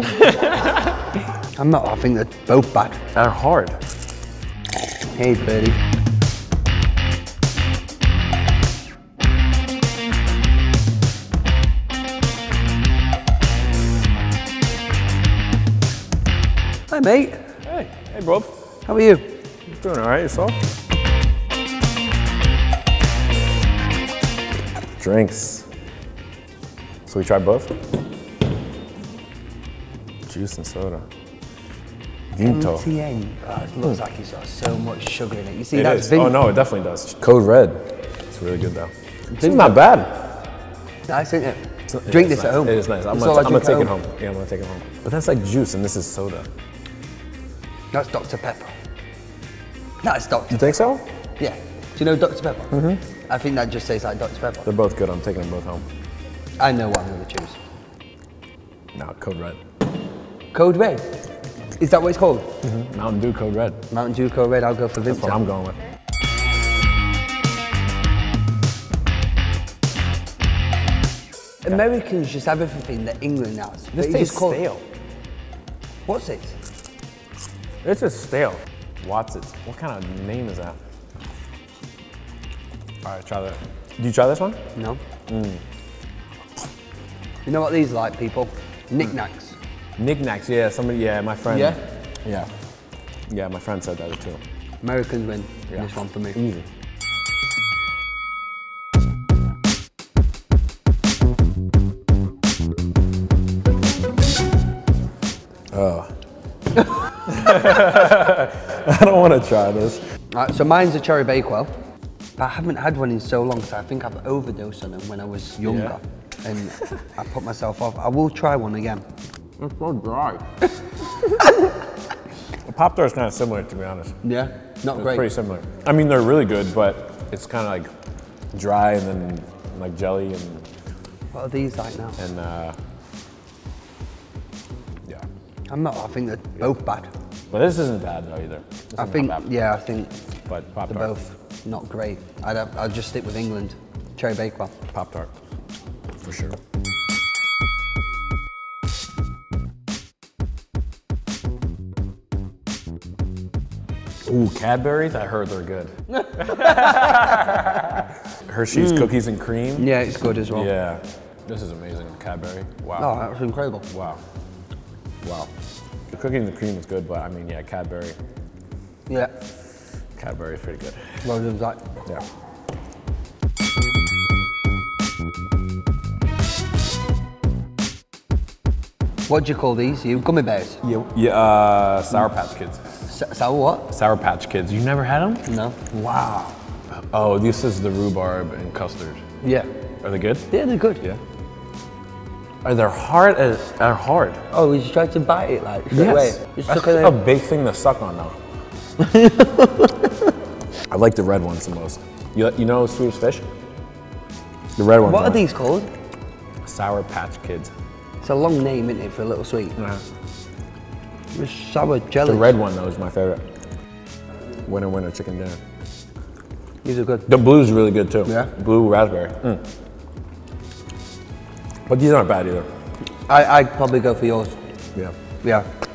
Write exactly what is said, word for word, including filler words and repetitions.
I'm not laughing, they're both bad. They're hard. Hey, birdie. Hi, mate. Hey, hey, Rob. How are you? Doing all right, yourself? Drinks. So we tried both? Juice and soda. Vinto. M T N. Oh, it looks like it's got so much sugar in it. You see, it that's is. Vinto. Oh no, it definitely does. Code Red. It's really good though. It's not bad. Nice, isn't it? It's not, drink it this nice. At home. It is nice. I'm gonna, I'm gonna take it home. Yeah, I'm gonna take it home. But that's like juice and this is soda. That's Doctor Pepper. That's Doctor Pepper. You think so? Yeah. Do you know Doctor Pepper? Mm-hmm. I think that just says like Doctor Pepper. They're both good. I'm taking them both home. I know what I'm gonna choose. No, Code Red. Code Red? Is that what it's called? Mm-hmm. Mountain Dew Code Red. Mountain Dew Code Red, I'll go for Vinto. That's what I'm going with. Americans just have everything that England has. This tastes called... stale. What's it? It's just stale. What's it? What kind of name is that? All right, try that. Did you try this one? No. Mm. You know what these are like, people? Knickknacks. Mm. Knickknacks, yeah, somebody, yeah, my friend. Yeah? Yeah. Yeah, my friend said that too. Americans win yeah. This one for me. Easy. Oh. I don't want to try this. All right, so mine's a Cherry Bakewell. I haven't had one in so long, so I think I've overdosed on them when I was younger. Yeah. And I put myself off. I will try one again. It's so dry. Pop-Tart's kind of similar, to be honest. Yeah, not it's great. Pretty similar. I mean, they're really good, but it's kind of like dry and then like jelly and. What are these like now? And uh, yeah. I'm not. I think they're both bad. But this isn't bad though either. I think. Yeah, I think. But Pop-Tart. They're both not great. I'd have, I'd just stick with England. Cherry Bakewell. Pop-Tart, for sure. Ooh, Cadbury's, I heard they're good. Hershey's mm. cookies and cream. Yeah, it's good as well. Yeah. This is amazing, Cadbury. Wow. Oh, that's incredible. Wow. Wow. The cookies and the cream is good, but I mean, yeah, Cadbury. Yeah. Cadbury's pretty good. Well done, Zach. Yeah. What do you call these? You gummy bears? Yeah, yeah uh, Sour Patch Kids. Sour what? Sour Patch Kids. You never had them? No. Wow. Oh, this is the rhubarb and custard. Yeah. Are they good? Yeah, they're good. Yeah. Are they hard as, are hard? Oh, you tried to bite it like straight yes. away. That's a big thing to suck on though. I like the red ones the most. You, you know Swedish fish? The red ones. What are these called? Sour Patch Kids. It's a long name, isn't it, for a little sweet? Yeah. It's sour jelly. The red one, though, is my favorite. Winner, winner, chicken dinner. These are good. The blue's really good, too. Yeah? Blue raspberry. Mm. But these aren't bad, either. I, I'd probably go for yours. Yeah. Yeah.